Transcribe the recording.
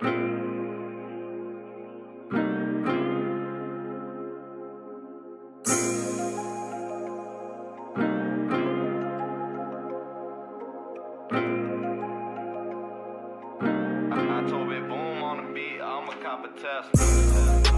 I told it boom on the beat, I'm a cop of Tesla.